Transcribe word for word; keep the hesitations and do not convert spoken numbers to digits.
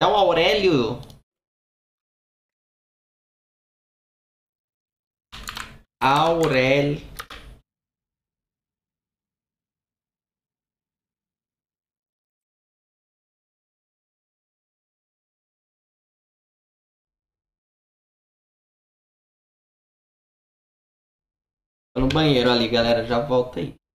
É o Aurélio. Aurélio. Tô no banheiro ali, galera. Já volto aí.